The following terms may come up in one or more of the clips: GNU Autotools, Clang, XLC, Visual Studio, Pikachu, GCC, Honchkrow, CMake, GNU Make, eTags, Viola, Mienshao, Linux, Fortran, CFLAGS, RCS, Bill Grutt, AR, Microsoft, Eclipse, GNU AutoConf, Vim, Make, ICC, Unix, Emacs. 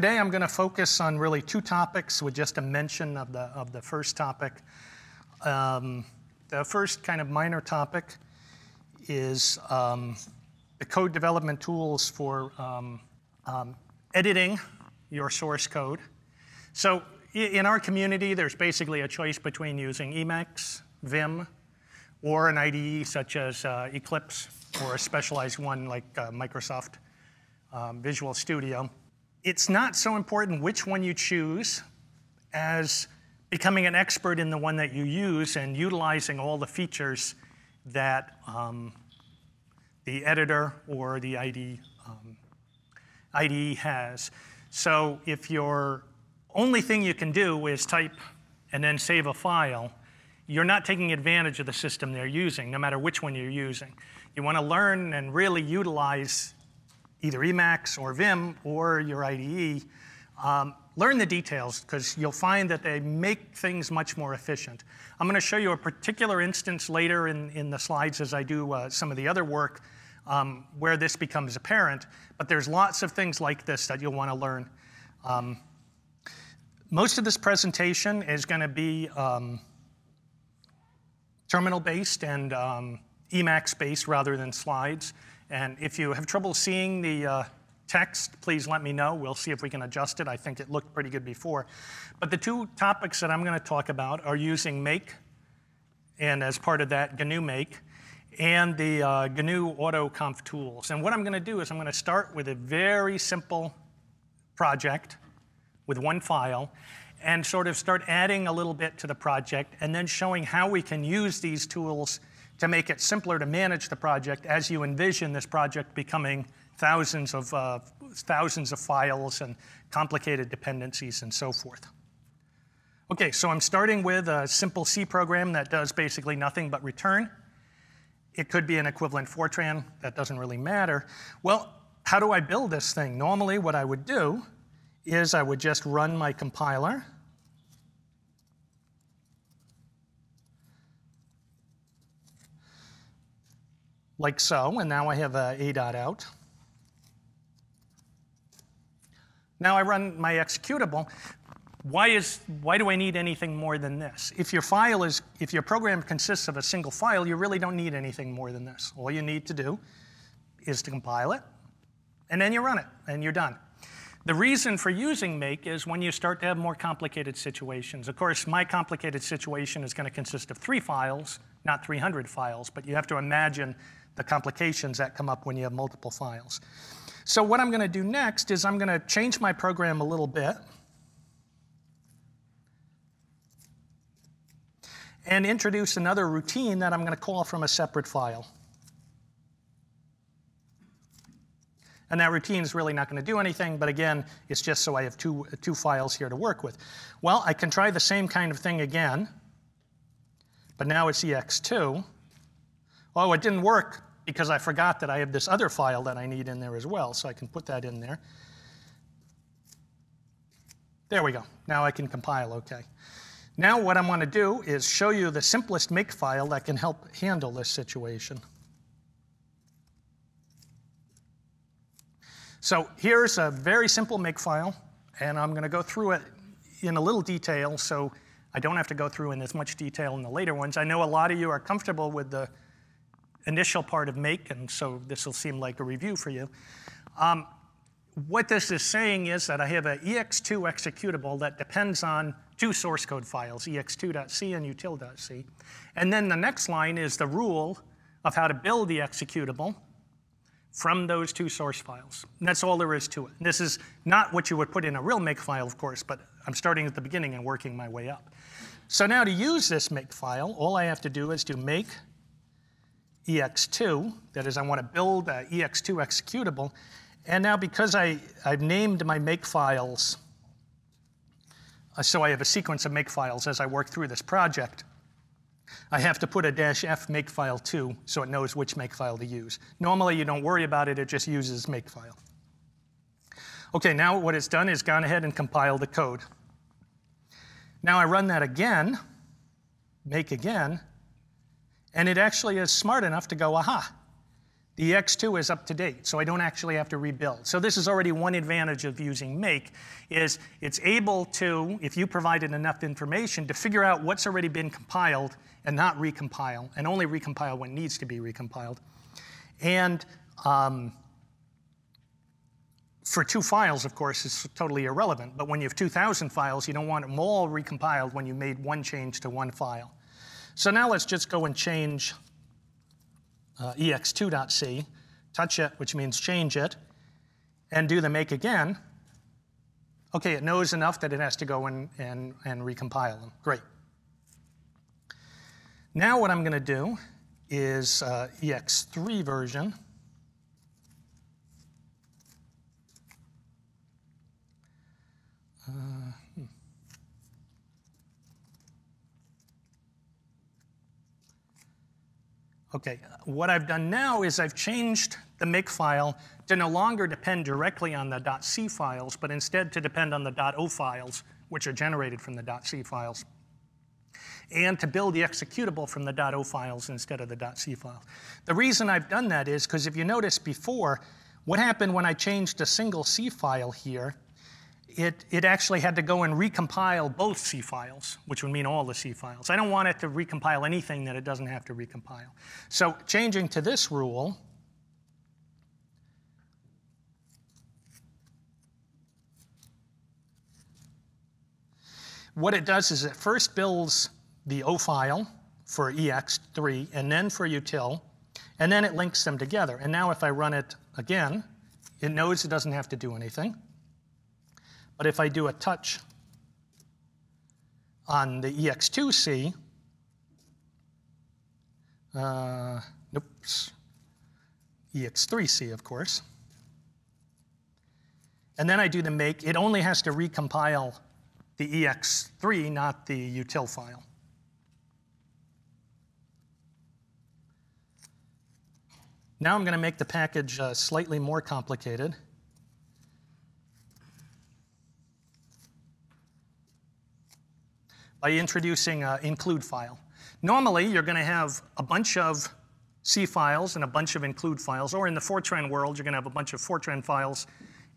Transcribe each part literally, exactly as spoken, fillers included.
Today I'm going to focus on really two topics with just a mention of the, of the first topic. Um, the first kind of minor topic is um, the code development tools for um, um, editing your source code. So in our community, there's basically a choice between using Emacs, Vim, or an I D E such as uh, Eclipse, or a specialized one like uh, Microsoft um, Visual Studio. It's not so important which one you choose as becoming an expert in the one that you use and utilizing all the features that um, the editor or the I D E, um, I D E has. So if your only thing you can do is type and then save a file, you're not taking advantage of the system they're using, no matter which one you're using. You want to learn and really utilize either Emacs or Vim or your I D E. Um, learn the details, because you'll find that they make things much more efficient. I'm going to show you a particular instance later in, in the slides as I do uh, some of the other work um, where this becomes apparent, but there's lots of things like this that you'll want to learn. Um, most of this presentation is going to be um, terminal-based and um, Emacs-based rather than slides. And if you have trouble seeing the uh, text, please let me know. We'll see if we can adjust it. I think it looked pretty good before. But the two topics that I'm going to talk about are using Make, and as part of that, G N U Make, and the uh, G N U AutoConf tools. And what I'm going to do is I'm going to start with a very simple project with one file, and sort of start adding a little bit to the project, and then showing how we can use these tools to make it simpler to manage the project as you envision this project becoming thousands of, uh, thousands of files and complicated dependencies and so forth. Okay, so I'm starting with a simple C program that does basically nothing but return. It could be an equivalent Fortran, that doesn't really matter. Well, how do I build this thing? Normally what I would do is I would just run my compiler. Like so, and now I have a a dot out. Now I run my executable. Why is why do I need anything more than this? If your file is if your program consists of a single file, you really don't need anything more than this. All you need to do is to compile it, and then you run it, and you're done. The reason for using Make is when you start to have more complicated situations. Of course, my complicated situation is going to consist of three files, not three hundred files, but you have to imagine the complications that come up when you have multiple files. So what I'm going to do next is I'm going to change my program a little bit. And introduce another routine that I'm going to call from a separate file. And that routine is really not going to do anything, but again, it's just so I have two, two files here to work with. Well, I can try the same kind of thing again, but now it's E X two. Oh, it didn't work because I forgot that I have this other file that I need in there as well, so I can put that in there. There we go. Now I can compile okay. Now what I'm going to do is show you the simplest Make file that can help handle this situation. So here's a very simple Make file, and I'm going to go through it in a little detail, so I don't have to go through in as much detail in the later ones. I know a lot of you are comfortable with the initial part of Make, and so this will seem like a review for you. Um, what this is saying is that I have an E X two executable that depends on two source code files, E X two dot C and util dot C. And then the next line is the rule of how to build the executable from those two source files. And that's all there is to it. And this is not what you would put in a real Make file, of course, but I'm starting at the beginning and working my way up. So now to use this Make file, all I have to do is do make E X two. That is, I want to build an E X two executable. And now because I, I've named my Make files, uh, so I have a sequence of Make files as I work through this project, I have to put a dash F make file two so it knows which make file to use. Normally you don't worry about it, it just uses make file. Okay, now what it's done is gone ahead and compiled the code. Now I run that again, make again, and it actually is smart enough to go, aha, The E X two is up to date, so I don't actually have to rebuild. So this is already one advantage of using Make, is it's able to, if you provided enough information, to figure out what's already been compiled and not recompile, and only recompile when needs to be recompiled. And um, for two files, of course, it's totally irrelevant. But when you have two thousand files, you don't want them all recompiled when you made one change to one file. So now let's just go and change uh, E X two dot C, touch it, which means change it, and do the make again. OK, it knows enough that it has to go and, and, and recompile them. Great. Now what I'm going to do is uh, E X three version. Uh, hmm. OK, what I've done now is I've changed the make file to no longer depend directly on the .c files, but instead to depend on the .o files, which are generated from the .c files, and to build the executable from the .o files instead of the .c files. The reason I've done that is because if you notice before, what happened when I changed a single c file here, It, it actually had to go and recompile both C files, which would mean all the C files. I don't want it to recompile anything that it doesn't have to recompile. So changing to this rule, what it does is it first builds the O file for E X three and then for util, and then it links them together. And now if I run it again, it knows it doesn't have to do anything. But if I do a touch on the E X two C, uh, oops, E X three C, of course, and then I do the make, it only has to recompile the E X three, not the util file. Now I'm going to make the package uh, slightly more complicated. By introducing an include file. Normally, you're going to have a bunch of C files and a bunch of include files, or in the Fortran world, you're going to have a bunch of Fortran files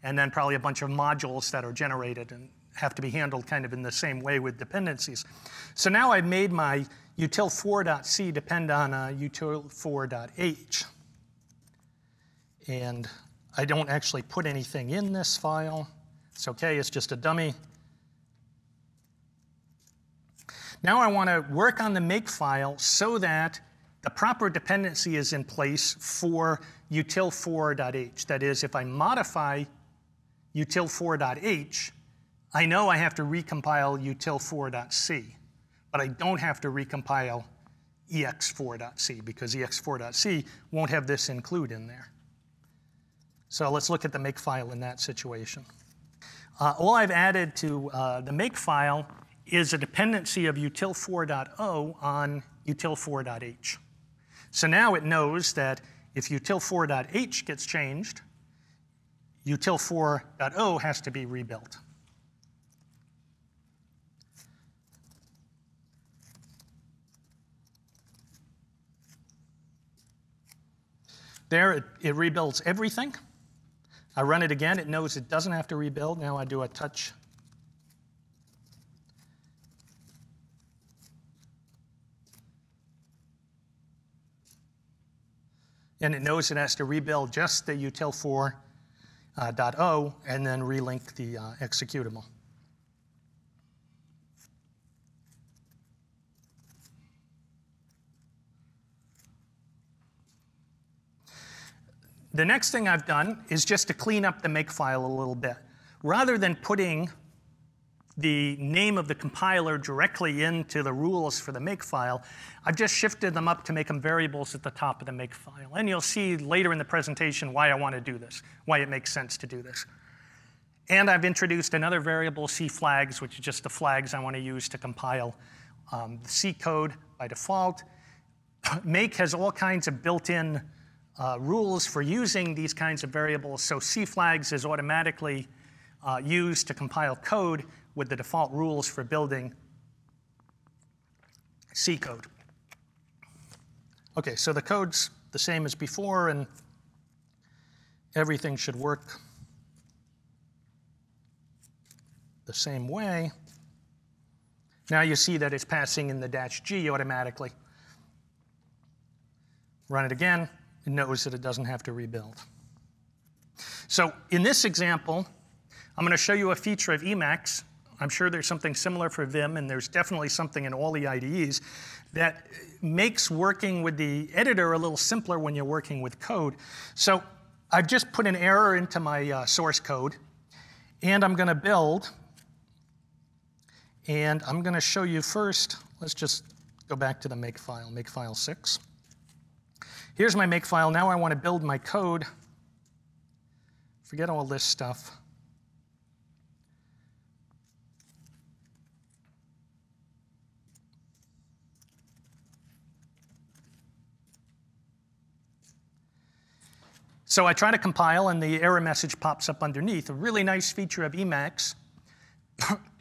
and then probably a bunch of modules that are generated and have to be handled kind of in the same way with dependencies. So now I've made my util four dot C depend on uh, util four dot H. And I don't actually put anything in this file. It's OK. It's just a dummy. Now I want to work on the make file so that the proper dependency is in place for util four dot H. That is, if I modify util four dot H, I know I have to recompile util four dot C. But I don't have to recompile E X four dot C, because E X four dot C won't have this include in there. So let's look at the make file in that situation. Uh, all I've added to uh, the make file is a dependency of util four dot O on util four dot H. So now it knows that if util four dot H gets changed, util four dot O has to be rebuilt. There, it, it rebuilds everything. I run it again. It knows it doesn't have to rebuild. Now I do a touch and it knows it has to rebuild just the util four dot O uh, and then relink the uh, executable. The next thing I've done is just to clean up the make file a little bit. Rather than putting the name of the compiler directly into the rules for the make file, I've just shifted them up to make them variables at the top of the make file. And you'll see later in the presentation why I want to do this, why it makes sense to do this. And I've introduced another variable, C flags, which is just the flags I want to use to compile um, the C code by default. Make has all kinds of built-in uh, rules for using these kinds of variables. So C flags is automatically uh, used to compile code with the default rules for building C code. OK, so the code's the same as before, and everything should work the same way. Now you see that it's passing in the dash G automatically. Run it again, it knows that it doesn't have to rebuild. So in this example, I'm going to show you a feature of Emacs. I'm sure there's something similar for Vim, and there's definitely something in all the I D Es that makes working with the editor a little simpler when you're working with code. So I've just put an error into my uh, source code, and I'm going to build. And I'm going to show you first, let's just go back to the make file, make file six. Here's my make file. Now I want to build my code. Forget all this stuff. So I try to compile, and the error message pops up underneath. A really nice feature of Emacs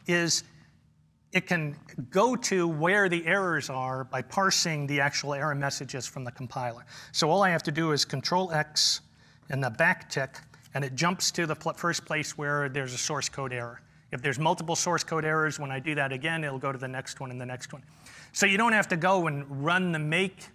is it can go to where the errors are by parsing the actual error messages from the compiler. So all I have to do is Control X and the backtick, and it jumps to the pl- first place where there's a source code error. If there's multiple source code errors, when I do that again, it'll go to the next one and the next one. So you don't have to go and run the make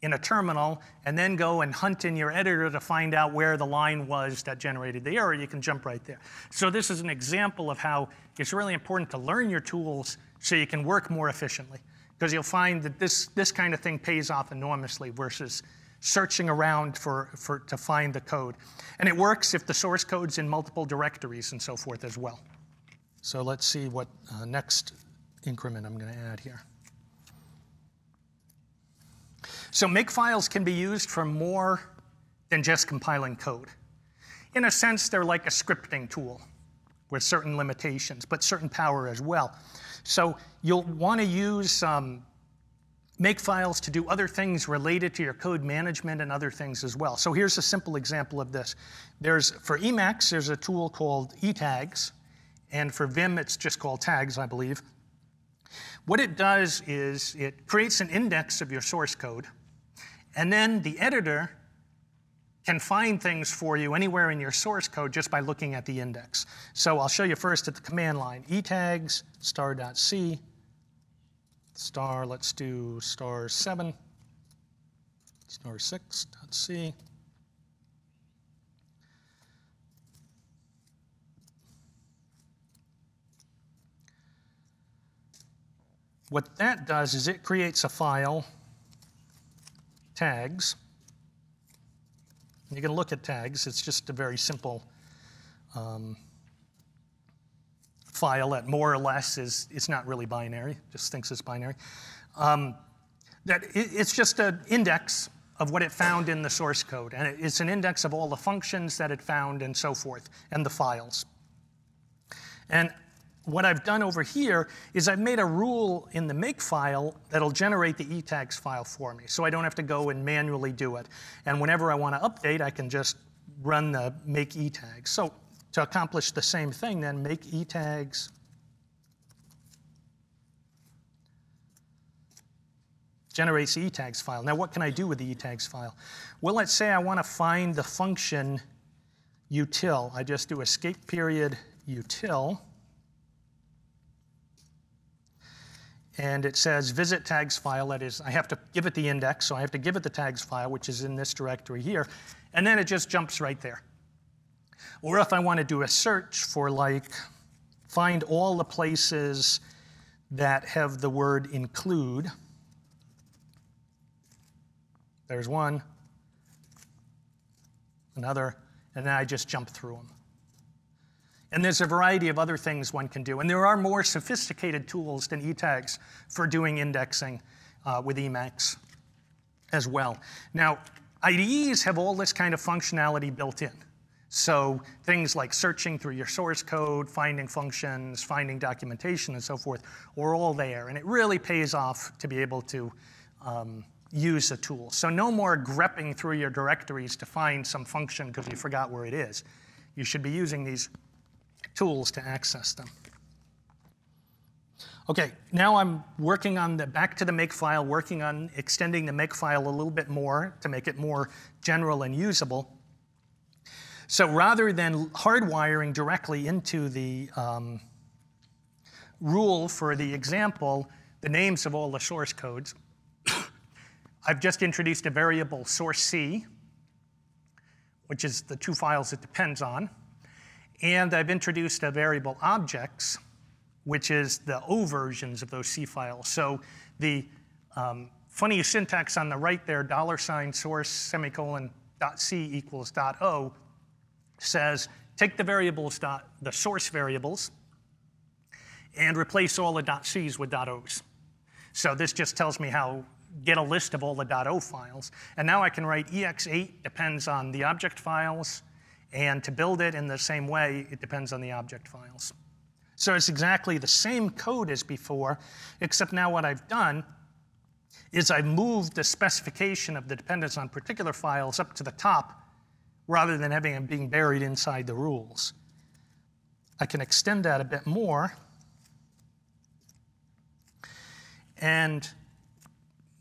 in a terminal, and then go and hunt in your editor to find out where the line was that generated the error. You can jump right there. So this is an example of how it's really important to learn your tools so you can work more efficiently, because you'll find that this, this kind of thing pays off enormously versus searching around for, for, to find the code. And it works if the source code's in multiple directories and so forth as well. So let's see what uh, next increment I'm going to add here. So make files can be used for more than just compiling code. In a sense, they're like a scripting tool with certain limitations, but certain power as well. So you'll want to use um, make files to do other things related to your code management and other things as well. So here's a simple example of this. There's, for Emacs, there's a tool called eTags, and for Vim, it's just called tags, I believe. What it does is it creates an index of your source code, and then the editor can find things for you anywhere in your source code just by looking at the index. So I'll show you first at the command line, etags star.c star, let's do star seven, star six.c. What that does is it creates a file, tags. You can look at tags. It's just a very simple um, file that more or less is, it's not really binary, just thinks it's binary. Um, that it, it's just an index of what it found in the source code. And it, it's an index of all the functions that it found and so forth, and the files. And what I've done over here is I've made a rule in the make file that'll generate the etags file for me, so I don't have to go and manually do it. And whenever I want to update, I can just run the make etags. So to accomplish the same thing, then make etags generates the etags file. Now, what can I do with the etags file? Well, let's say I want to find the function util. I just do escape period util. And it says visit tags file, that is, I have to give it the index, so I have to give it the tags file, which is in this directory here, and then it just jumps right there. Or if I want to do a search for, like, find all the places that have the word include, there's one, another, and then I just jump through them. And there's a variety of other things one can do. And there are more sophisticated tools than eTags for doing indexing uh, with Emacs as well. Now, I D Es have all this kind of functionality built in. So things like searching through your source code, finding functions, finding documentation, and so forth are all there. And it really pays off to be able to um, use a tool. So no more grepping through your directories to find some function because you forgot where it is. You should be using these tools to access them. Okay, now I'm working on the back to the make file, working on extending the make file a little bit more to make it more general and usable. So rather than hardwiring directly into the um, rule for the example, the names of all the source codes, I've just introduced a variable source C, which is the two files it depends on. And I've introduced a variable objects, which is the O versions of those C files. So the um, funny syntax on the right there, dollar sign source semicolon dot C equals dot O, says take the variables dot, the source variables, and replace all the dot C's with dot O's. So this just tells me how get a list of all the .o files. And now I can write E X eight depends on the object files. And to build it in the same way, it depends on the object files. So it's exactly the same code as before, except now what I've done is I've moved the specification of the dependence on particular files up to the top rather than having them being buried inside the rules. I can extend that a bit more. And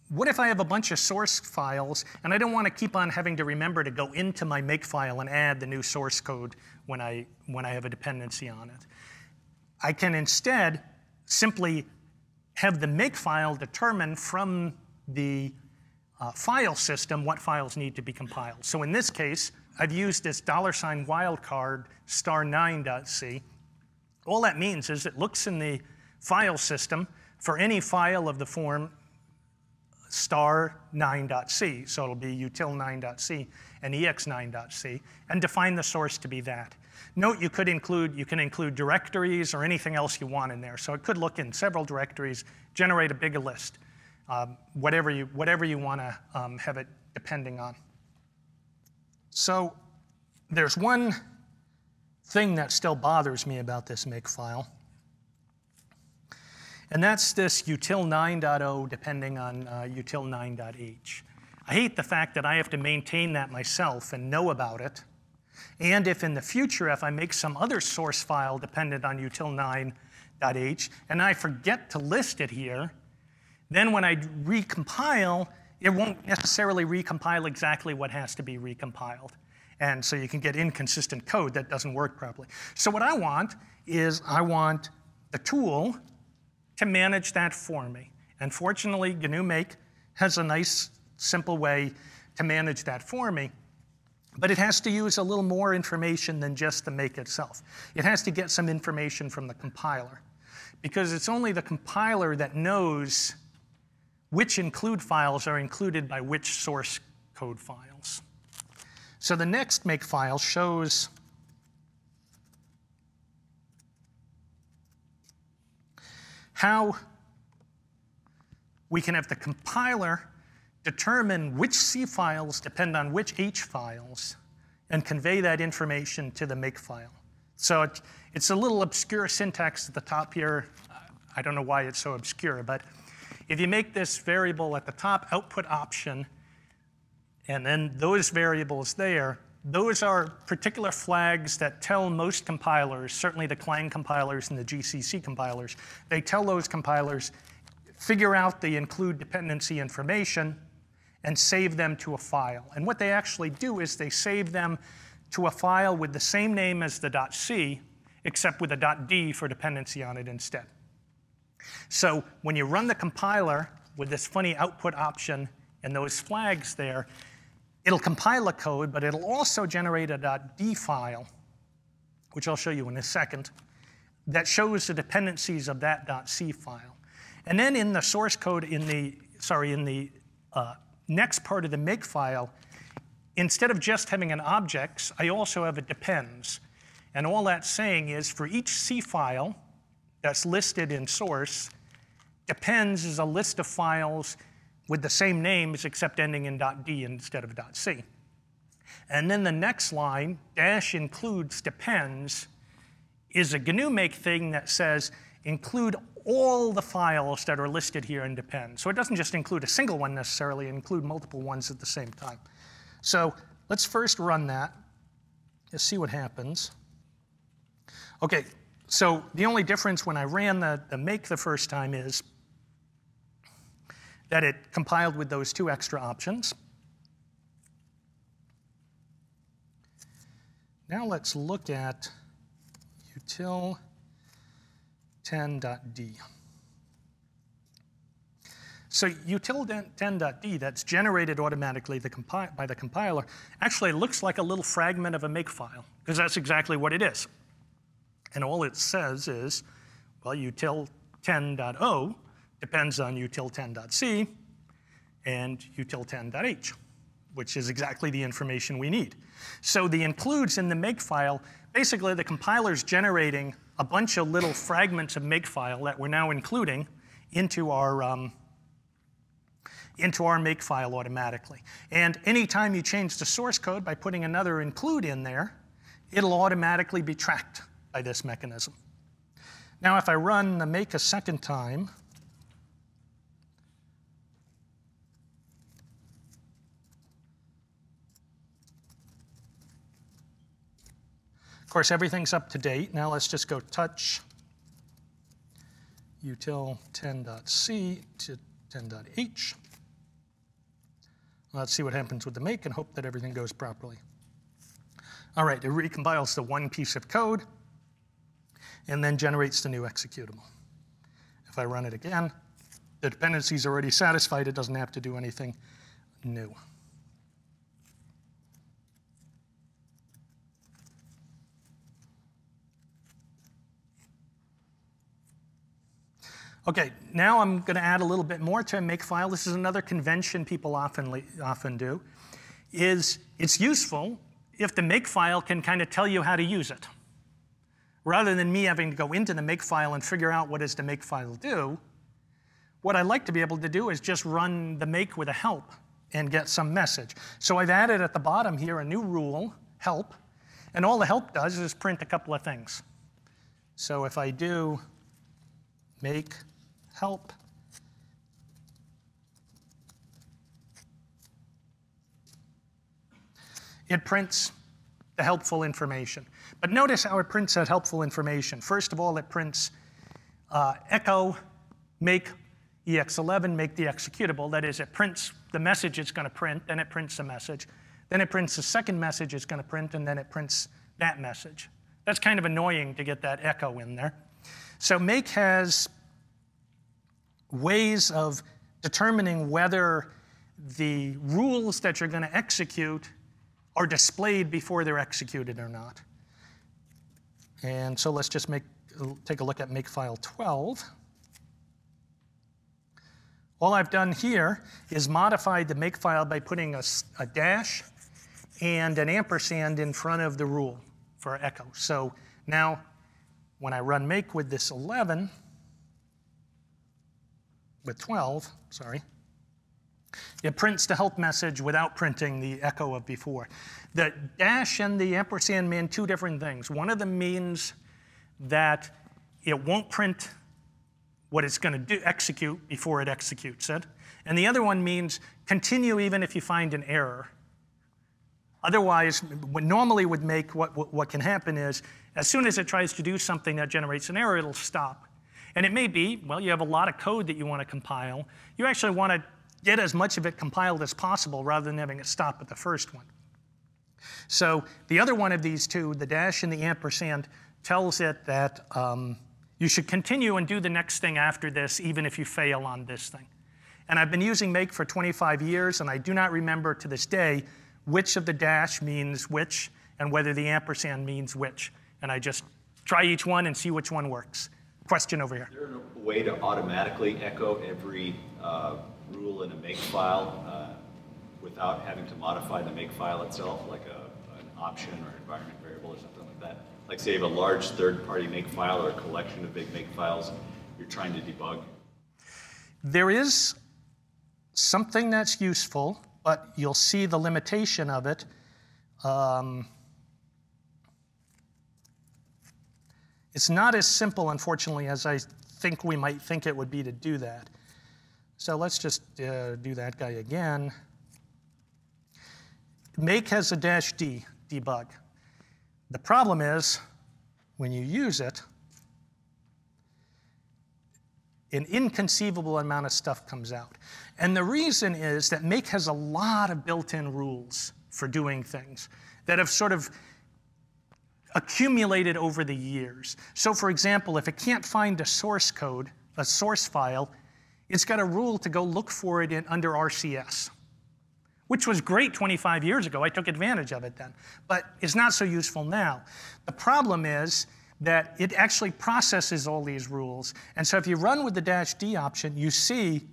what if I have a bunch of source files and I don't want to keep on having to remember to go into my make file and add the new source code when I, when I have a dependency on it? I can instead simply have the make file determine from the uh, file system what files need to be compiled. So in this case, I've used this dollar sign wildcard star nine dot C. All that means is it looks in the file system for any file of the form star nine dot C, so it'll be util nine dot C and E X nine dot C, and define the source to be that. Note you could include, you can include directories or anything else you want in there. So it could look in several directories, generate a big list, um, whatever you, whatever you want to um, have it depending on. So there's one thing that still bothers me about this make file. And that's this util nine dot O depending on uh, util nine dot H. I hate the fact that I have to maintain that myself and know about it. And if in the future, if I make some other source file dependent on util nine dot H, and I forget to list it here, then when I recompile, it won't necessarily recompile exactly what has to be recompiled. And so you can get inconsistent code that doesn't work properly. So what I want is I want the tool to manage that for me. And fortunately, G N U Make has a nice, simple way to manage that for me. But it has to use a little more information than just the make itself. It has to get some information from the compiler, because it's only the compiler that knows which include files are included by which source code files. So the next make file shows how we can have the compiler determine which C files depend on which H files and convey that information to the make file. So it, it's a little obscure syntax at the top here. I don't know why it's so obscure, but if you make this variable at the top, output option, and then those variables there, those are particular flags that tell most compilers, certainly the Clang compilers and the G C C compilers, they tell those compilers, figure out the include dependency information and save them to a file. And what they actually do is they save them to a file with the same name as the .c, except with a .d for dependency on it instead. So when you run the compiler with this funny output option and those flags there, it'll compile a code, but it'll also generate a .d file, which I'll show you in a second, that shows the dependencies of that .c file. And then in the source code, in the, sorry, in the uh, next part of the make file, instead of just having an objects, I also have a depends. And all that's saying is for each C file that's listed in source, depends is a list of files with the same names except ending in .d instead of .c. And then the next line, dash includes depends, is a G N U Make thing that says include all the files that are listed here in depends. So it doesn't just include a single one necessarily, include multiple ones at the same time. So let's first run that. Let's see what happens. Okay, so the only difference when I ran the, the make the first time is that it compiled with those two extra options. Now let's look at util ten dot d. So util ten dot d that's generated automatically the compi by the compiler actually looks like a little fragment of a make file, because that's exactly what it is. And all it says is, well, util ten dot o depends on util ten dot c and util ten dot h, which is exactly the information we need. So the includes in the make file, basically the compiler's generating a bunch of little fragments of make file that we're now including into our um, into our make file automatically. And anytime you change the source code by putting another include in there, it'll automatically be tracked by this mechanism. Now if I run the make a second time, of course everything's up to date. Now let's just go touch util ten dot c to ten dot h. Let's see what happens with the make and hope that everything goes properly. All right, it recompiles the one piece of code and then generates the new executable. If I run it again, the dependency is already satisfied. It doesn't have to do anything new. Okay, now I'm going to add a little bit more to a make file. This is another convention people often, often do, is it's useful if the make file can kind of tell you how to use it. Rather than me having to go into the make file and figure out what does the make file do, what I like to be able to do is just run the make with a help and get some message. So I've added at the bottom here a new rule, help, and all the help does is print a couple of things. So if I do make help. It prints the helpful information. But notice how it prints that helpful information. First of all, it prints uh, echo make E X eleven, make the executable. That is, it prints the message it's going to print, then it prints the message. Then it prints the second message it's going to print, and then it prints that message. That's kind of annoying to get that echo in there. So make has ways of determining whether the rules that you're going to execute are displayed before they're executed or not. And so let's just make, take a look at make file twelve. All I've done here is modified the make file by putting a, a dash and an ampersand in front of the rule for echo. So now when I run make with this eleven, with twelve, sorry, it prints the help message without printing the echo of before. The dash and the ampersand mean two different things. One of them means that it won't print what it's going to do, execute before it executes it. And the other one means continue even if you find an error. Otherwise, normally with make, what, what, what can happen is as soon as it tries to do something that generates an error, it'll stop. And it may be, well, you have a lot of code that you want to compile. You actually want to get as much of it compiled as possible rather than having it stop at the first one. So the other one of these two, the dash and the ampersand, tells it that um, you should continue and do the next thing after this even if you fail on this thing. And I've been using make for twenty-five years, and I do not remember to this day which of the dash means which and whether the ampersand means which. And I just try each one and see which one works. Question over here. Is there a way to automatically echo every uh, rule in a make file uh, without having to modify the make file itself, like a, an option or environment variable or something like that? Like say you have a large third-party make file or a collection of big make files you're trying to debug. There is something that's useful, but you'll see the limitation of it. Um, It's not as simple, unfortunately, as I think we might think it would be to do that. So let's just uh, do that guy again. Make has a dash D, debug. The problem is, when you use it, an inconceivable amount of stuff comes out. And the reason is that make has a lot of built-in rules for doing things that have sort of accumulated over the years. So for example, if it can't find a source code, a source file, it's got a rule to go look for it in, under R C S, which was great twenty-five years ago. I took advantage of it then, but it's not so useful now. The problem is that it actually processes all these rules. And so if you run with the dash D option, you see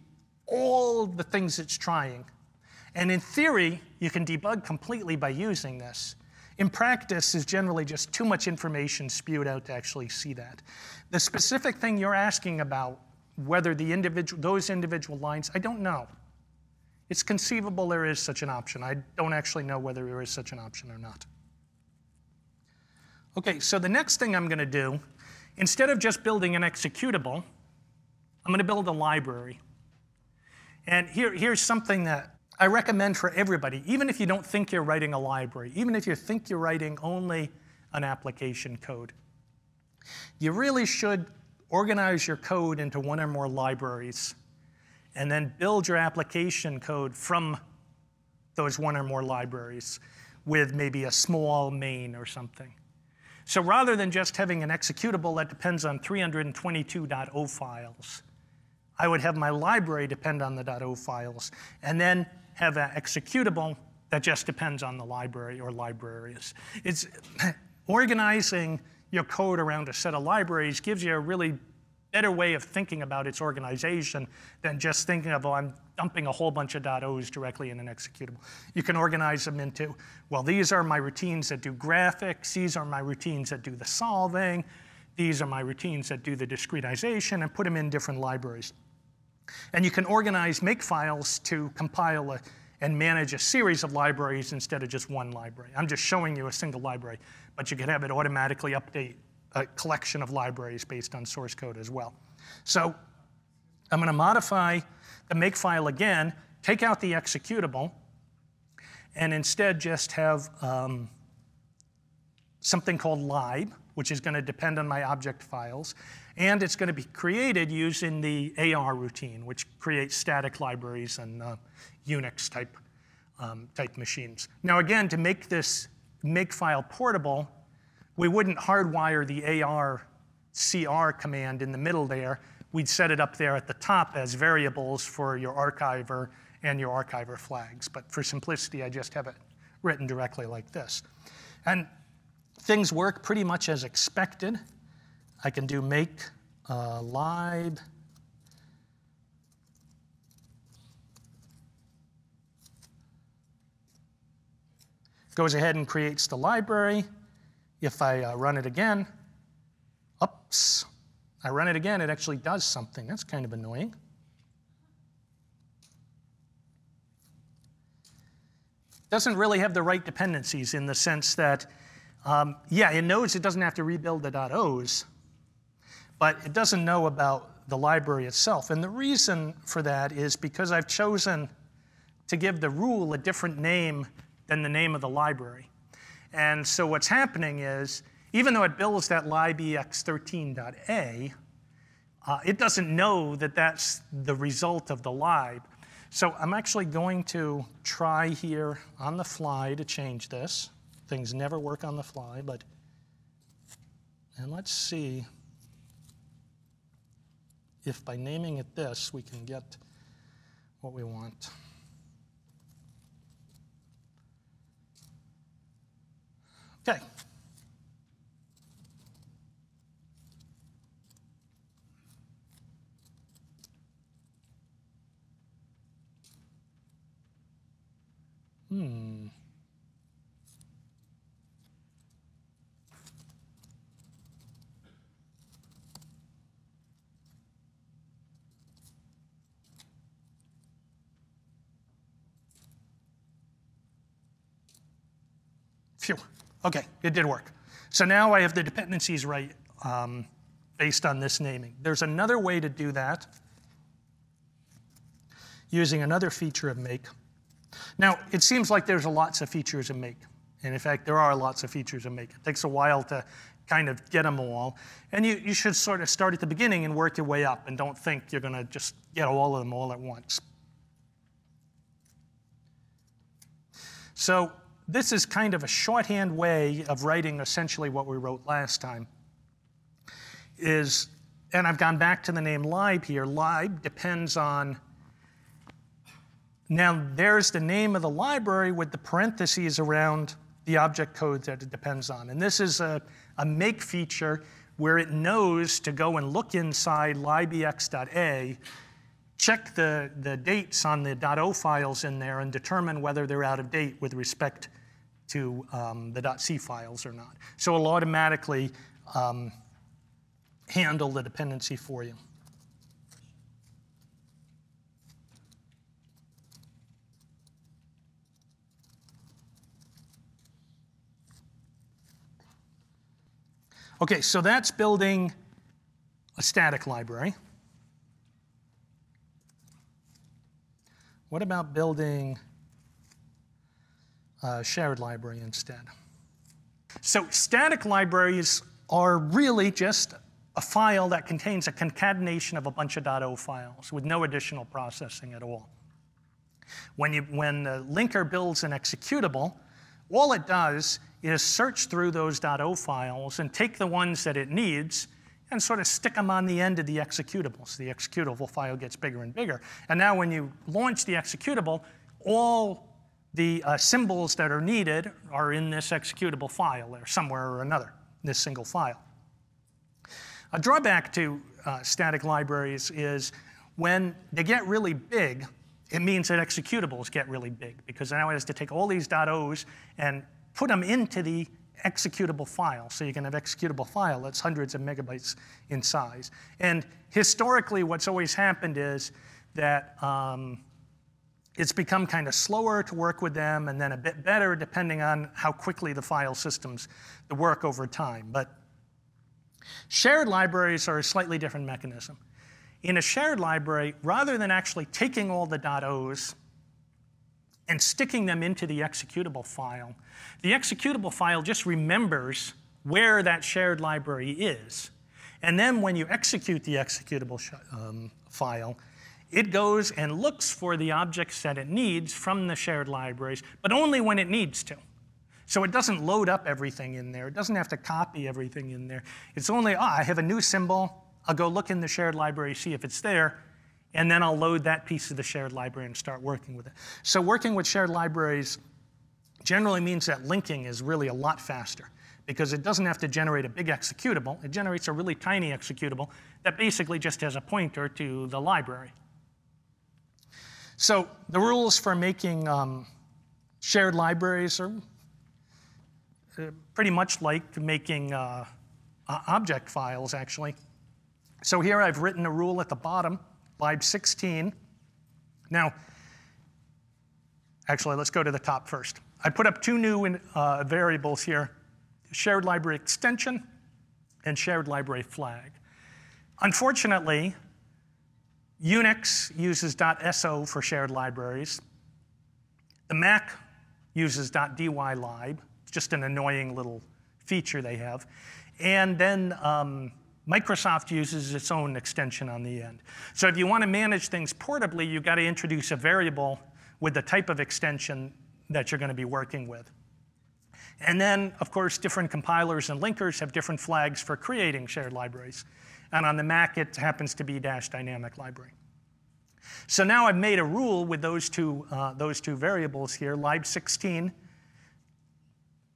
all the things it's trying. And in theory, you can debug completely by using this. In practice, there's generally just too much information spewed out to actually see that. The specific thing you're asking about, whether the individual, those individual lines, I don't know. It's conceivable there is such an option. I don't actually know whether there is such an option or not. Okay, so the next thing I'm gonna do, instead of just building an executable, I'm gonna build a library. And here, here's something that I recommend for everybody, even if you don't think you're writing a library, even if you think you're writing only an application code. You really should organize your code into one or more libraries, and then build your application code from those one or more libraries with maybe a small main or something. So rather than just having an executable that depends on three hundred twenty-two dot zero files, I would have my library depend on the .o files, and then have an executable that just depends on the library or libraries. It's organizing your code around a set of libraries gives you a really better way of thinking about its organization than just thinking of, oh, I'm dumping a whole bunch of .os directly in an executable. You can organize them into, well, these are my routines that do graphics, these are my routines that do the solving, these are my routines that do the discretization, and put them in different libraries. And you can organize make files to compile a, and manage a series of libraries instead of just one library. I'm just showing you a single library, but you can have it automatically update a collection of libraries based on source code as well. So I'm gonna modify the make file again, take out the executable, and instead just have um, something called lib, which is gonna depend on my object files, and it's gonna be created using the A R routine, which creates static libraries and uh, Unix type, um, type machines. Now again, to make this make file portable, we wouldn't hardwire the A R C R command in the middle there. We'd set it up there at the top as variables for your archiver and your archiver flags. But for simplicity, I just have it written directly like this. And things work pretty much as expected. I can do make uh, lib goes ahead and creates the library. If I uh, run it again, oops, I run it again, it actually does something. That's kind of annoying. Doesn't really have the right dependencies in the sense that, um, yeah, it knows it doesn't have to rebuild the .os, but it doesn't know about the library itself. And the reason for that is because I've chosen to give the rule a different name than the name of the library. And so what's happening is, even though it builds that lib E X thirteen dot A, uh, it doesn't know that that's the result of the lib. So I'm actually going to try here on the fly to change this. Things never work on the fly, but, and let's see if by naming it this, we can get what we want. Okay. Hmm. Phew. Okay, it did work. So now I have the dependencies right um, based on this naming. There's another way to do that using another feature of Make. Now, it seems like there's lots of features in Make. And in fact, there are lots of features in Make. It takes a while to kind of get them all. And you, you should sort of start at the beginning and work your way up, and don't think you're gonna just get all of them all at once. So this is kind of a shorthand way of writing essentially what we wrote last time. Is, and I've gone back to the name lib here. Lib depends on, now there's the name of the library with the parentheses around the object code that it depends on. And this is a, a make feature where it knows to go and look inside libx.a, check the, the dates on the .o files in there and determine whether they're out of date with respect to um, the .c files or not. So it'll automatically um, handle the dependency for you. Okay, so that's building a static library. What about building a shared library instead? So static libraries are really just a file that contains a concatenation of a bunch of .o files with no additional processing at all. When, you, when the linker builds an executable, all it does is search through those .o files and take the ones that it needs and sort of stick them on the end of the executable. So the executable file gets bigger and bigger. And now when you launch the executable, all the uh, symbols that are needed are in this executable file or somewhere or another, this single file. A drawback to uh, static libraries is when they get really big, it means that executables get really big because now it has to take all these .os and put them into the executable file. So you can have executable file that's hundreds of megabytes in size. And historically, what's always happened is that um, it's become kind of slower to work with them and then a bit better depending on how quickly the file systems work over time. But shared libraries are a slightly different mechanism. In a shared library, rather than actually taking all the .os and sticking them into the executable file, the executable file just remembers where that shared library is. And then when you execute the executable um, file, it goes and looks for the objects that it needs from the shared libraries, but only when it needs to. So it doesn't load up everything in there. It doesn't have to copy everything in there. It's only, ah, I have a new symbol. I'll go look in the shared library, see if it's there, and then I'll load that piece of the shared library and start working with it. So working with shared libraries generally means that linking is really a lot faster because it doesn't have to generate a big executable. It generates a really tiny executable that basically just has a pointer to the library. So the rules for making um, shared libraries are pretty much like making uh, object files, actually. So here I've written a rule at the bottom, lib sixteen. Now, actually, let's go to the top first. I put up two new in, uh, variables here, shared library extension and shared library flag. Unfortunately, Unix uses .so for shared libraries. The Mac uses .dylib, just an annoying little feature they have. And then um, Microsoft uses its own extension on the end. So if you want to manage things portably, you've got to introduce a variable with the type of extension that you're going to be working with. And then, of course, different compilers and linkers have different flags for creating shared libraries. And on the Mac, it happens to be dash dynamic library. So now I've made a rule with those two, uh, those two variables here, lib sixteen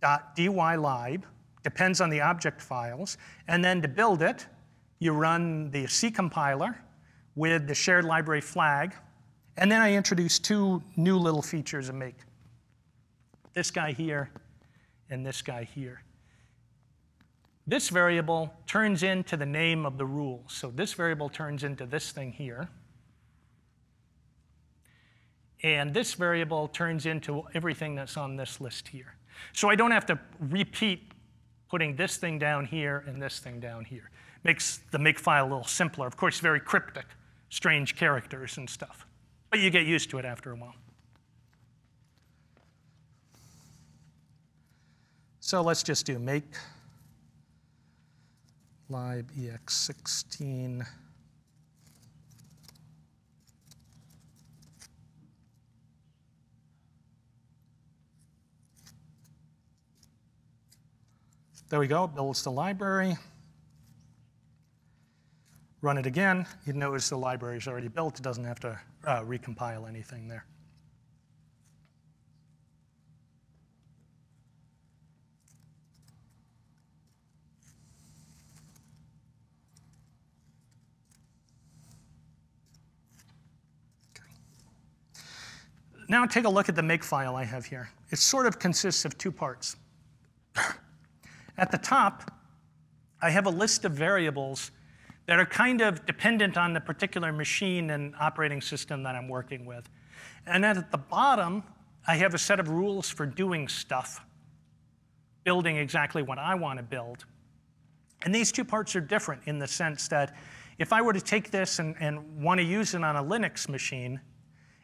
dot dylib. Depends on the object files. And then to build it, you run the C compiler with the shared library flag. And then I introduce two new little features of Make. This guy here and this guy here. This variable turns into the name of the rule. So this variable turns into this thing here. And this variable turns into everything that's on this list here. So I don't have to repeat putting this thing down here and this thing down here. Makes the make file a little simpler. Of course, very cryptic, strange characters and stuff. But you get used to it after a while. So let's just do make lib E X sixteen. There we go, builds the library. Run it again, you'd notice the library is already built. It doesn't have to uh, recompile anything there. Now take a look at the make file I have here. It sort of consists of two parts. At the top, I have a list of variables that are kind of dependent on the particular machine and operating system that I'm working with. And then at the bottom, I have a set of rules for doing stuff, building exactly what I want to build. And these two parts are different in the sense that if I were to take this and, and want to use it on a Linux machine,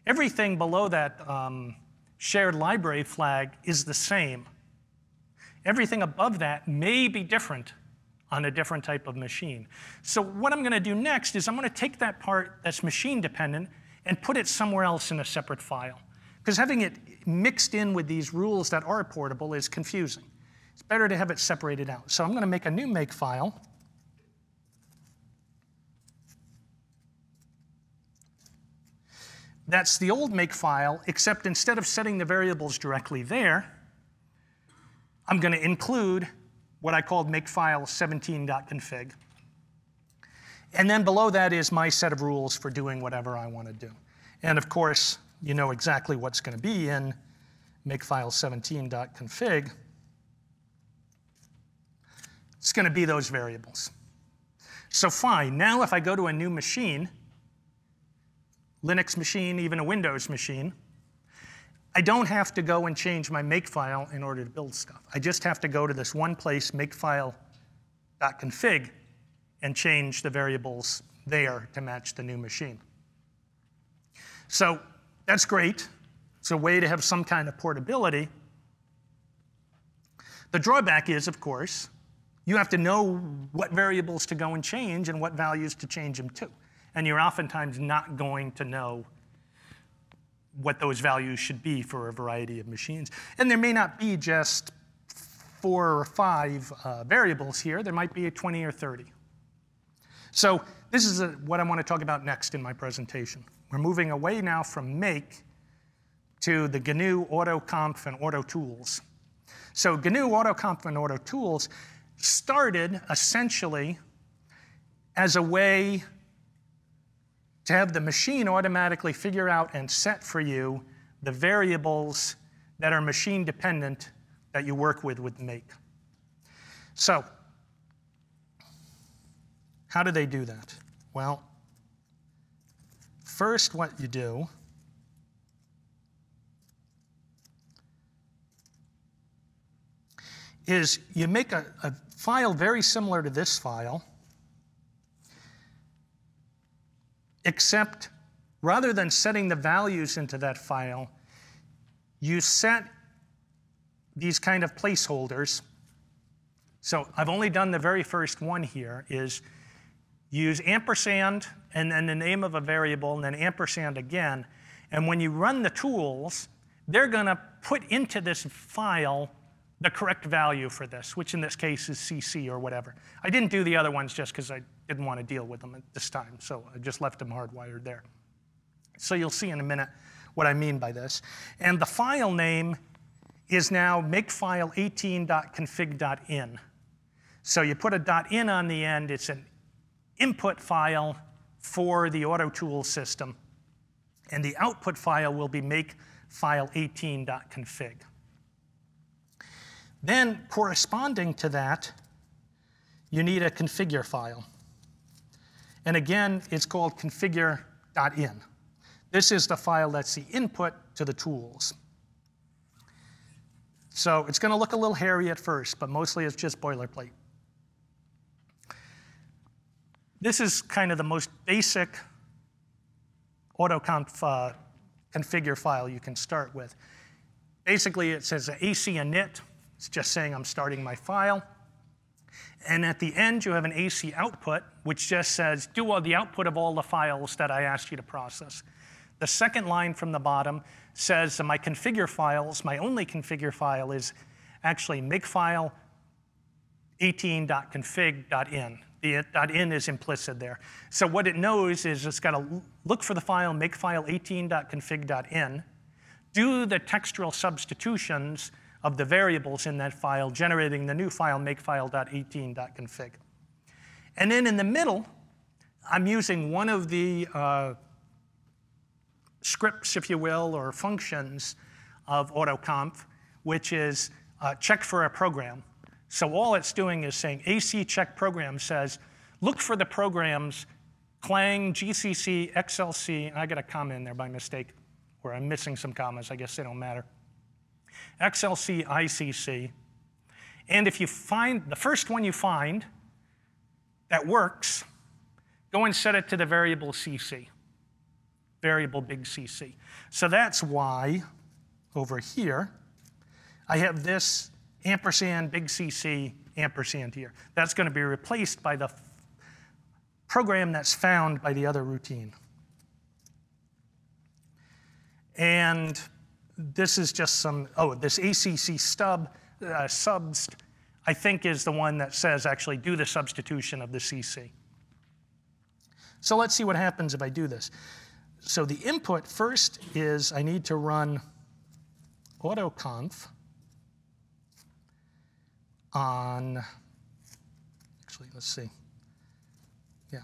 everything below that um, shared library flag is the same. Everything above that may be different on a different type of machine. So what I'm going to do next is I'm going to take that part that's machine dependent and put it somewhere else in a separate file. Because having it mixed in with these rules that are portable is confusing. It's better to have it separated out. So I'm going to make a new make file. That's the old make file, except instead of setting the variables directly there, I'm going to include what I called makefile seventeen dot config. And then below that is my set of rules for doing whatever I want to do. And of course, you know exactly what's going to be in makefile seventeen dot config. It's going to be those variables. So fine, now if I go to a new machine, Linux machine, even a Windows machine, I don't have to go and change my make file in order to build stuff. I just have to go to this one place, makefile dot config, and change the variables there to match the new machine. So that's great. It's a way to have some kind of portability. The drawback is, of course, you have to know what variables to go and change and what values to change them to. And you're oftentimes not going to know what those values should be for a variety of machines. And there may not be just four or five uh, variables here. There might be a twenty or thirty. So this is a, what I want to talk about next in my presentation. We're moving away now from Make to the G N U AutoConf and AutoTools. So G N U AutoConf and AutoTools started essentially as a way to have the machine automatically figure out and set for you the variables that are machine dependent that you work with with Make. So, how do they do that? Well, first what you do is you make a, a file very similar to this file, except rather than setting the values into that file, you set these kind of placeholders. So I've only done the very first one here, is use ampersand and then the name of a variable and then ampersand again. And when you run the tools, they're going to put into this file the correct value for this, which in this case is C C or whatever. I didn't do the other ones just because I didn't want to deal with them at this time, so I just left them hardwired there. So you'll see in a minute what I mean by this. And the file name is now makefile eighteen dot config dot in. So you put a .in on the end. It's an input file for the AutoTool system. And the output file will be makefile eighteen dot config. Then, corresponding to that, you need a configure file. And again, it's called configure dot in. This is the file that's the input to the tools. So it's going to look a little hairy at first, but mostly it's just boilerplate. This is kind of the most basic AutoConf uh, configure file you can start with. Basically, it says A C init. It's just saying I'm starting my file. And at the end, you have an A C output, which just says, do all the output of all the files that I asked you to process. The second line from the bottom says that my configure files, my only configure file is actually makefile eighteen dot config dot in. The .in is implicit there. So what it knows is it's got to look for the file, make file eighteen dot config dot in, do the textual substitutions of the variables in that file, generating the new file, makefile.eighteen.config. And then in the middle, I'm using one of the uh, scripts, if you will, or functions of AutoConf, which is uh, check for a program. So all it's doing is saying A C check program says, look for the programs Clang, G C C, X L C. I got a comma in there by mistake, or I'm missing some commas. I guess they don't matter. X L C, I C C. And if you find the first one you find that works, go and set it to the variable C C, variable big C C. So that's why over here I have this ampersand big C C ampersand here. That's going to be replaced by the program that's found by the other routine. And this is just some, oh, this A C C stub, uh, subst, I think is the one that says actually do the substitution of the C C. So let's see what happens if I do this. So the input first is I need to run AutoConf on, actually, let's see. Yeah.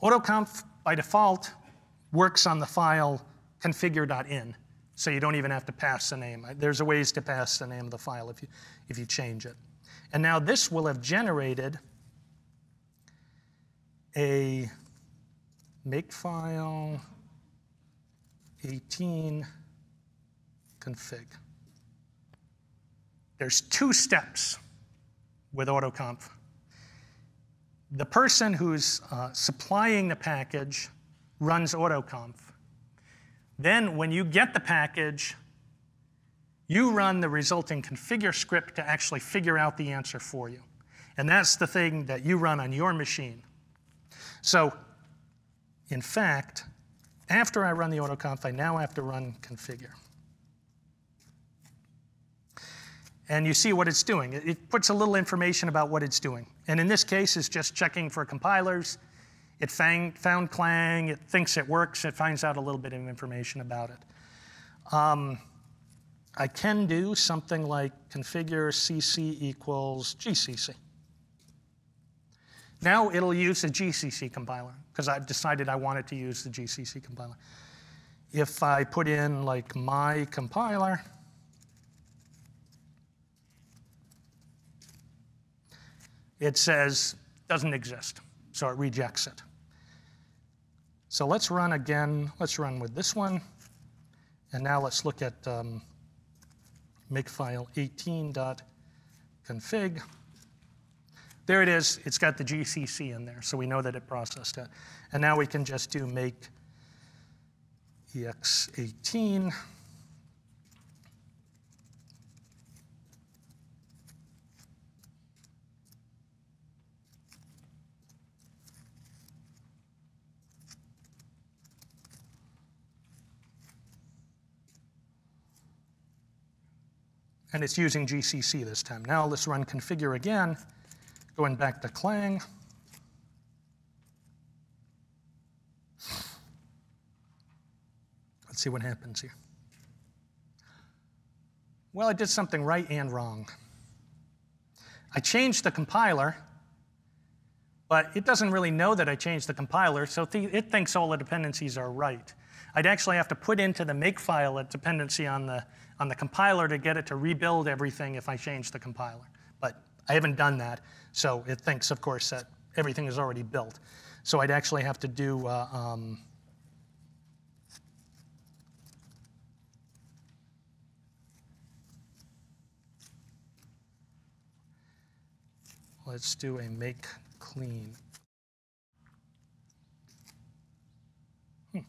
AutoConf, by default, works on the file configure.in, so you don't even have to pass the name. There's a ways to pass the name of the file if you, if you change it. And now this will have generated a makefile eighteen config. There's two steps with AutoConf. The person who's uh, supplying the package runs AutoConf. Then when you get the package, you run the resulting configure script to actually figure out the answer for you. And that's the thing that you run on your machine. So in fact, after I run the AutoConf, I now have to run configure. And you see what it's doing. It puts a little information about what it's doing. And in this case, it's just checking for compilers. It found Clang. It thinks it works. It finds out a little bit of information about it. Um, I can do something like configure C C equals G C C. Now it'll use the G C C compiler, because I've decided I wanted to use the G C C compiler. If I put in like my compiler, it says doesn't exist, so it rejects it. So let's run again. Let's run with this one. And now let's look at um, makefile eighteen dot config. There it is. It's got the G C C in there, so we know that it processed it. And now we can just do make E X eighteen. And it's using G C C this time. Now let's run configure again, going back to Clang. Let's see what happens here. Well, I did something right and wrong. I changed the compiler, but it doesn't really know that I changed the compiler, so th it thinks all the dependencies are right. I'd actually have to put into the makefile a dependency on the on the compiler to get it to rebuild everything if I change the compiler. But I haven't done that, so it thinks, of course, that everything is already built. So I'd actually have to do uh, um, let's do a make clean. Hmm.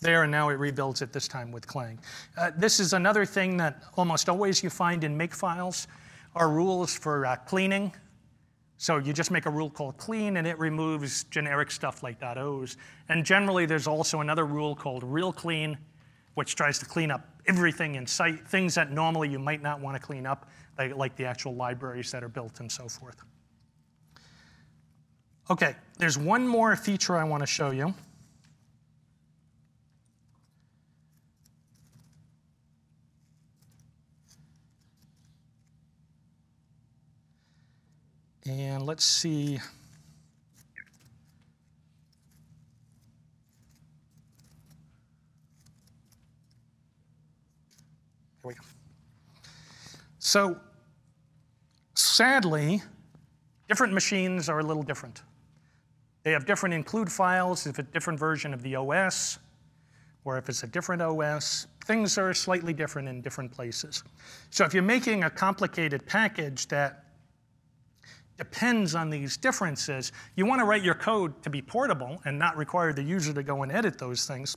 There, and now it rebuilds it this time with Clang. Uh, this is another thing that almost always you find in make files are rules for uh, cleaning. So you just make a rule called clean, and it removes generic stuff like .os. And generally, there's also another rule called real clean, which tries to clean up everything in sight, things that normally you might not want to clean up, like, like the actual libraries that are built and so forth. OK, there's one more feature I want to show you. And let's see. Here we go. So sadly, different machines are a little different. They have different include files if it's a different version of the O S, or if it's a different O S. Things are slightly different in different places. So if you're making a complicated package that depends on these differences, you want to write your code to be portable and not require the user to go and edit those things.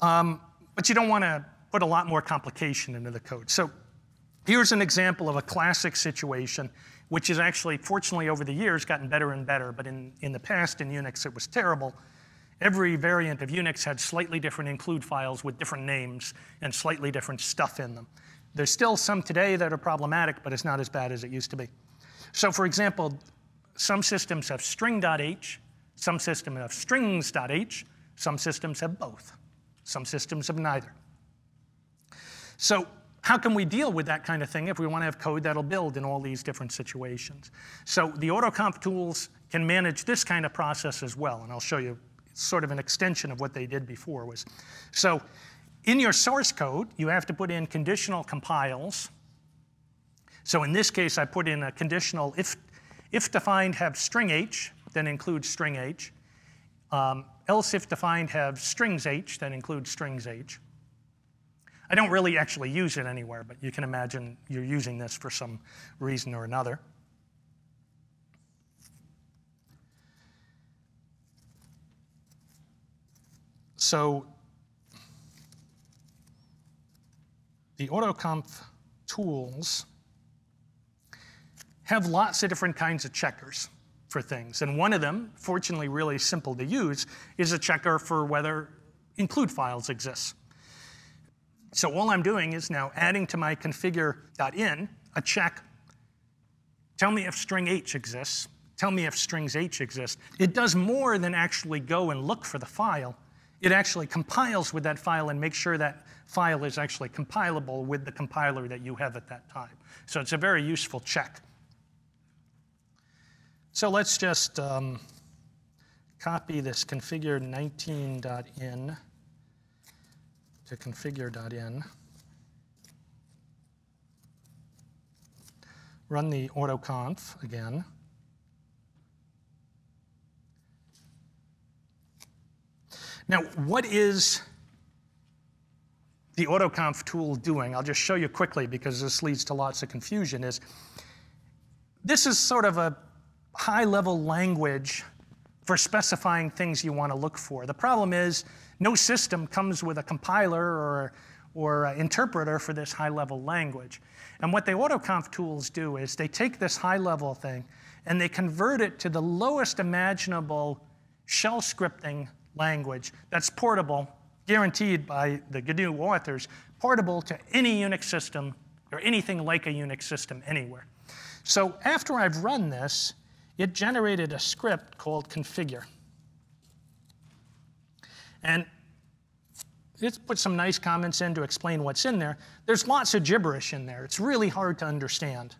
Um, but you don't want to put a lot more complication into the code. So here's an example of a classic situation, which is actually, fortunately, over the years gotten better and better. But in, in the past, in Unix, it was terrible. Every variant of Unix had slightly different include files with different names and slightly different stuff in them. There's still some today that are problematic, but it's not as bad as it used to be. So for example, some systems have string.h, some systems have strings.h, some systems have both, some systems have neither. So how can we deal with that kind of thing if we want to have code that'll build in all these different situations? So the AutoConf tools can manage this kind of process as well, and I'll show you sort of an extension of what they did before was. So in your source code, you have to put in conditional compiles. So in this case, I put in a conditional if, if defined have string h, then includes string h. Um, else if defined have strings h, then includes strings h. I don't really actually use it anywhere, but you can imagine you're using this for some reason or another. So the AutoConf tools have lots of different kinds of checkers for things. And one of them, fortunately really simple to use, is a checker for whether include files exist. So all I'm doing is now adding to my configure.in a check. Tell me if string h exists. Tell me if strings h exist. It does more than actually go and look for the file. It actually compiles with that file and makes sure that file is actually compilable with the compiler that you have at that time. So it's a very useful check. So let's just um, copy this configure nineteen.in to configure.in. Run the AutoConf again. Now, what is the AutoConf tool doing? I'll just show you quickly, because this leads to lots of confusion. Is this is sort of a high-level language for specifying things you want to look for. The problem is no system comes with a compiler or, or an interpreter for this high-level language. And what the AutoConf tools do is they take this high-level thing and they convert it to the lowest imaginable shell scripting language that's portable, guaranteed by the G N U authors, portable to any Unix system or anything like a Unix system anywhere. So after I've run this, it generated a script called configure. And it's put some nice comments in to explain what's in there. There's lots of gibberish in there. It's really hard to understand,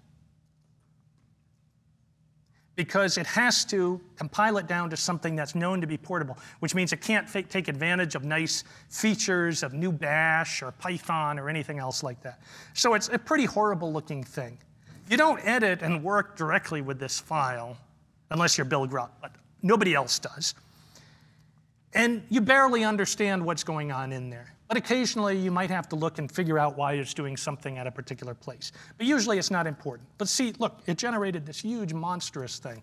because it has to compile it down to something that's known to be portable, which means it can't take advantage of nice features of new Bash or Python or anything else like that. So it's a pretty horrible looking thing. You don't edit and work directly with this file, unless you're Bill Grutt, but nobody else does. And you barely understand what's going on in there. But occasionally, you might have to look and figure out why it's doing something at a particular place. But usually, it's not important. But see, look, it generated this huge, monstrous thing.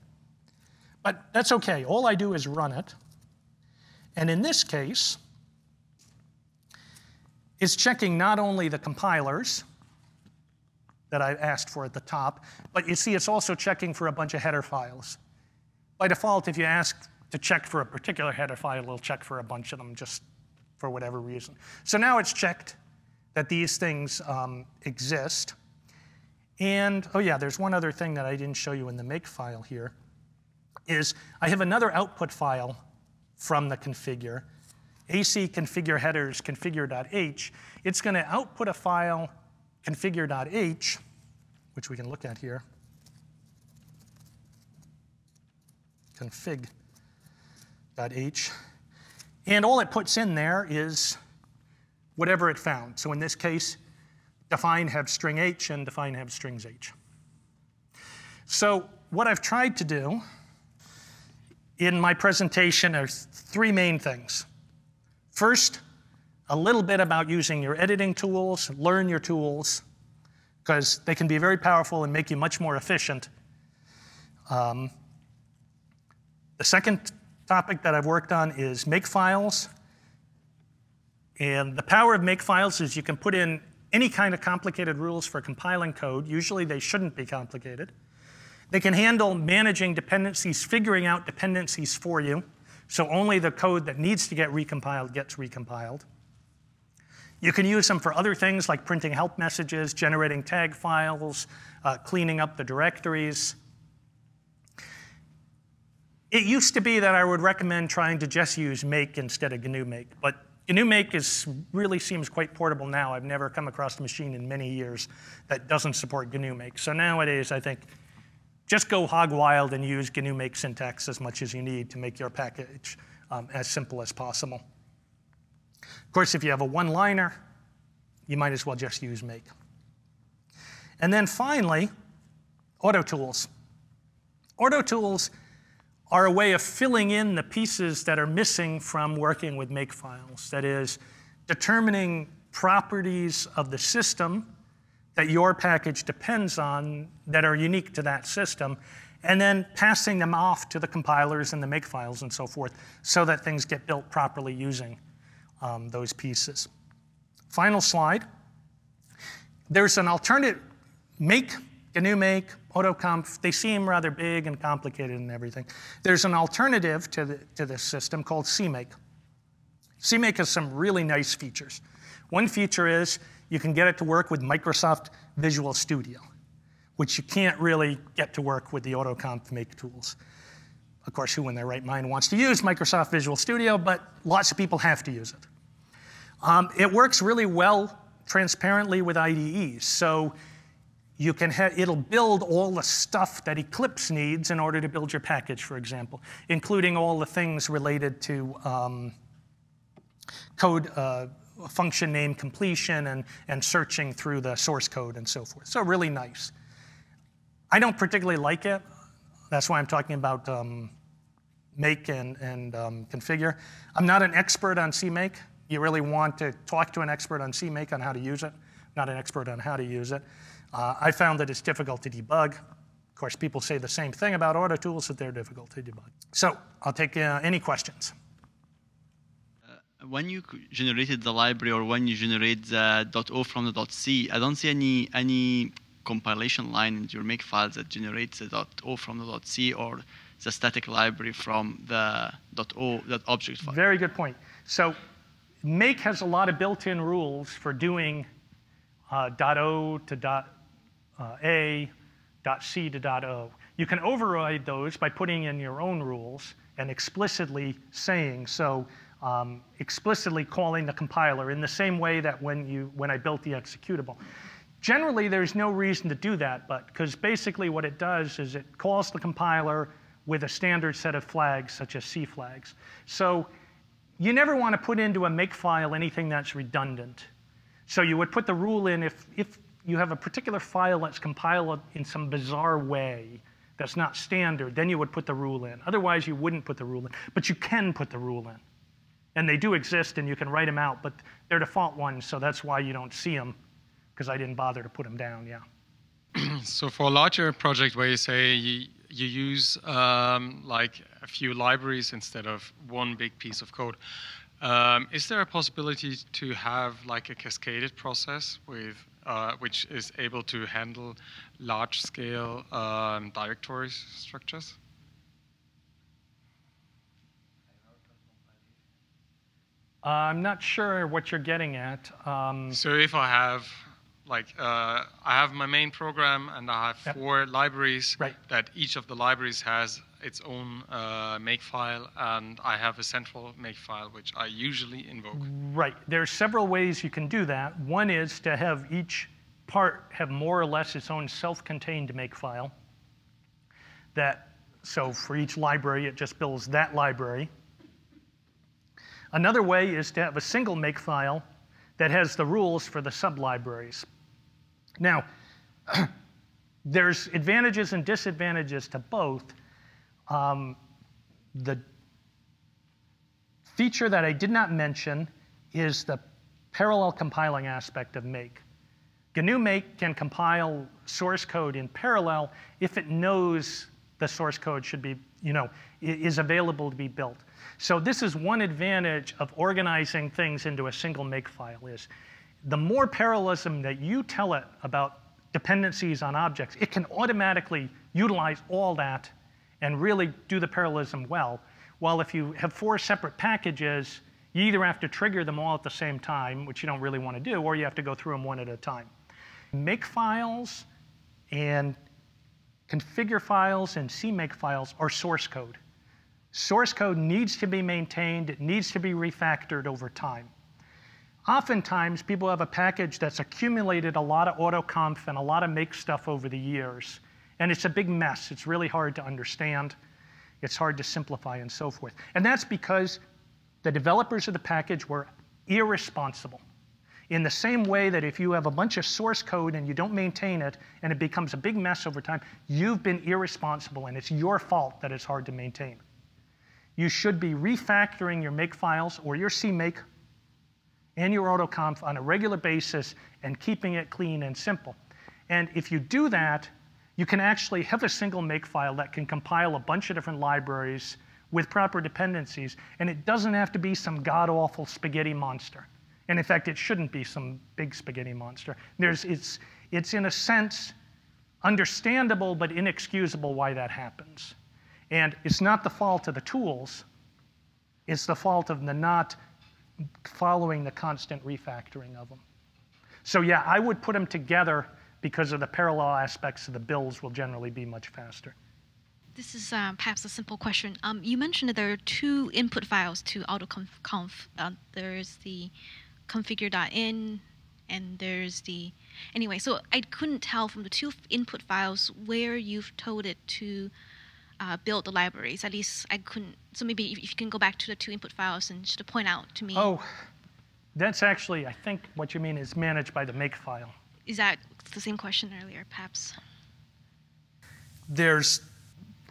But that's OK. All I do is run it. And in this case, it's checking not only the compilers, that I asked for at the top. But you see, it's also checking for a bunch of header files. By default, if you ask to check for a particular header file, it'll check for a bunch of them just for whatever reason. So now it's checked that these things um, exist. And oh yeah, there's one other thing that I didn't show you in the make file here, is I have another output file from the configure, ac configure headers configure.h. It's going to output a file configure.h, which we can look at here, config.h. And all it puts in there is whatever it found. So in this case, define have string h and define have strings h. So what I've tried to do in my presentation are three main things. First, a little bit about using your editing tools, learn your tools, because they can be very powerful and make you much more efficient. Um, the second topic that I've worked on is make files. And the power of make files is you can put in any kind of complicated rules for compiling code. Usually they shouldn't be complicated. They can handle managing dependencies, figuring out dependencies for you. So only the code that needs to get recompiled gets recompiled. You can use them for other things like printing help messages, generating tag files, uh, cleaning up the directories. It used to be that I would recommend trying to just use Make instead of G N U Make, but G N U Make is, really seems quite portable now. I've never come across a machine in many years that doesn't support G N U Make. So nowadays, I think just go hog wild and use G N U Make syntax as much as you need to make your package um, as simple as possible. Of course, if you have a one-liner, you might as well just use Make. And then finally, auto tools. Auto tools are a way of filling in the pieces that are missing from working with make files. That is, determining properties of the system that your package depends on that are unique to that system, and then passing them off to the compilers and the make files and so forth so that things get built properly using um, those pieces. Final slide. There's an alternative, Make, G N U Make, AutoConf, they seem rather big and complicated and everything. There's an alternative to, the, to this system called CMake. CMake has some really nice features. One feature is you can get it to work with Microsoft Visual Studio, which you can't really get to work with the AutoConf Make tools. Of course, who in their right mind wants to use Microsoft Visual Studio, but lots of people have to use it. Um, it works really well transparently with I D Es. So you can have, it'll build all the stuff that Eclipse needs in order to build your package, for example, including all the things related to um, code uh, function name completion and, and searching through the source code and so forth. So really nice. I don't particularly like it. That's why I'm talking about um, Make and, and um, Configure. I'm not an expert on CMake. You really want to talk to an expert on CMake on how to use it. Not an expert on how to use it. Uh, I found that it's difficult to debug. Of course, people say the same thing about auto tools, that they're difficult to debug. So I'll take uh, any questions. Uh, when you generated the library, or when you generate the .o from the .c, I don't see any any compilation line in your make files that generates the .o from the .c or the static library from the .o, that object file. Very good point. So Make has a lot of built-in rules for doing Uh, dot .o to dot uh, .a, dot .c to dot .o. You can override those by putting in your own rules and explicitly saying, so um, explicitly calling the compiler in the same way that when, you, when I built the executable. Generally, there's no reason to do that, but because basically what it does is it calls the compiler with a standard set of flags, such as C flags. So you never want to put into a make file anything that's redundant. So you would put the rule in if, if you have a particular file that's compiled in some bizarre way that's not standard, then you would put the rule in. Otherwise, you wouldn't put the rule in. But you can put the rule in. And they do exist, and you can write them out. But they're default ones, so that's why you don't see them, because I didn't bother to put them down, yeah. So for a larger project where you say you, you use um, like a few libraries instead of one big piece of code, Um, is there a possibility to have like a cascaded process with uh, which is able to handle large-scale um, directory structures? Uh, I'm not sure what you're getting at. Um, so if I have, like, uh, I have my main program and I have yep. four libraries right. that each of the libraries has its own uh, make file, and I have a central make file which I usually invoke. Right. There are several ways you can do that. One is to have each part have more or less its own self-contained make file. That so for each library it just builds that library. Another way is to have a single make file that has the rules for the sublibraries. Now, there's advantages and disadvantages to both. Um, the feature that I did not mention is the parallel compiling aspect of Make. G N U Make can compile source code in parallel if it knows the source code should be, you know, is available to be built. So this is one advantage of organizing things into a single make file is the more parallelism that you tell it about dependencies on objects, it can automatically utilize all that and really do the parallelism well. While if you have four separate packages, you either have to trigger them all at the same time, which you don't really want to do, or you have to go through them one at a time. Make files and configure files and CMake files are source code. Source code needs to be maintained, it needs to be refactored over time. Oftentimes, people have a package that's accumulated a lot of AutoConf and a lot of Make stuff over the years, and it's a big mess. It's really hard to understand. It's hard to simplify and so forth. And that's because the developers of the package were irresponsible. In the same way that if you have a bunch of source code and you don't maintain it and it becomes a big mess over time, you've been irresponsible and it's your fault that it's hard to maintain. You should be refactoring your make files or your CMake and your AutoConf on a regular basis and keeping it clean and simple. And if you do that, you can actually have a single make file that can compile a bunch of different libraries with proper dependencies, and it doesn't have to be some god-awful spaghetti monster. And in fact, it shouldn't be some big spaghetti monster. There's, it's, it's in a sense understandable but inexcusable why that happens. And it's not the fault of the tools, it's the fault of the not following the constant refactoring of them. So yeah, I would put them together because of the parallel aspects of the builds will generally be much faster. This is uh, perhaps a simple question. Um, you mentioned that there are two input files to AutoConf. Uh, there's the configure.in and there's the, anyway, so I couldn't tell from the two input files where you've told it to Uh, build the libraries. At least I couldn't. So maybe if you can go back to the two input files and just point out to me. Oh, that's actually, I think what you mean is managed by the make file. Is that the same question earlier, perhaps? There's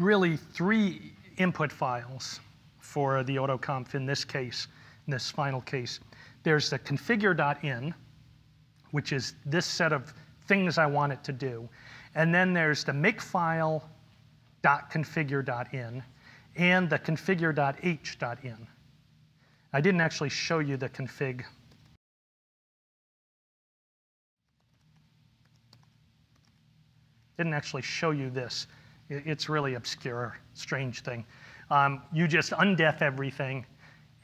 really three input files for the AutoConf in this case, in this final case. There's the configure.in, which is this set of things I want it to do. And then there's the make file .configure.in and the configure.h.in. I didn't actually show you the config. Didn't actually show you this. It's really obscure, strange thing. Um, you just undef everything,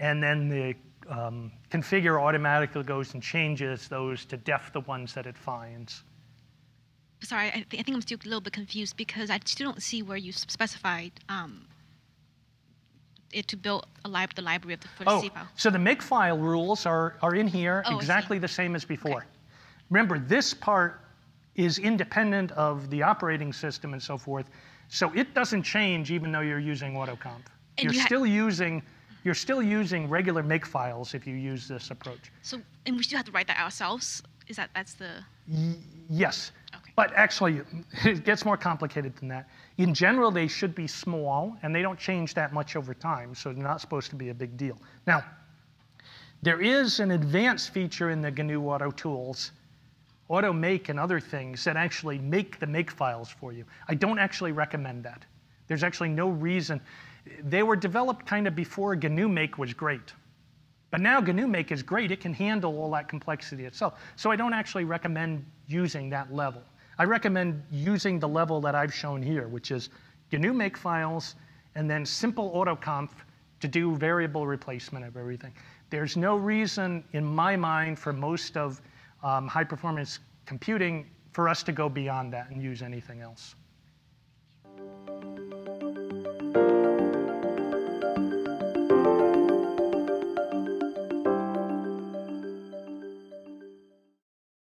and then the um, configure automatically goes and changes those to def the ones that it finds. Sorry, I, th I think I'm still a little bit confused because I still don't see where you specified um, it to build a lib the library of the first oh, C file. So the make file rules are, are in here oh, exactly the same as before. Okay. Remember, this part is independent of the operating system and so forth, so it doesn't change even though you're using AutoConf. And you're you still using you're still using regular make files if you use this approach. So, and we still have to write that ourselves. Is that that's the y yes. But actually, it gets more complicated than that. In general, they should be small, and they don't change that much over time, so they're not supposed to be a big deal. Now, there is an advanced feature in the G N U Auto Tools, Auto Make and other things, that actually make the make files for you. I don't actually recommend that. There's actually no reason. They were developed kind of before G N U Make was great. But now G N U Make is great. It can handle all that complexity itself. So I don't actually recommend using that level. I recommend using the level that I've shown here, which is G N U Make files and then simple AutoConf to do variable replacement of everything. There's no reason, in my mind, for most of um, high-performance computing for us to go beyond that and use anything else.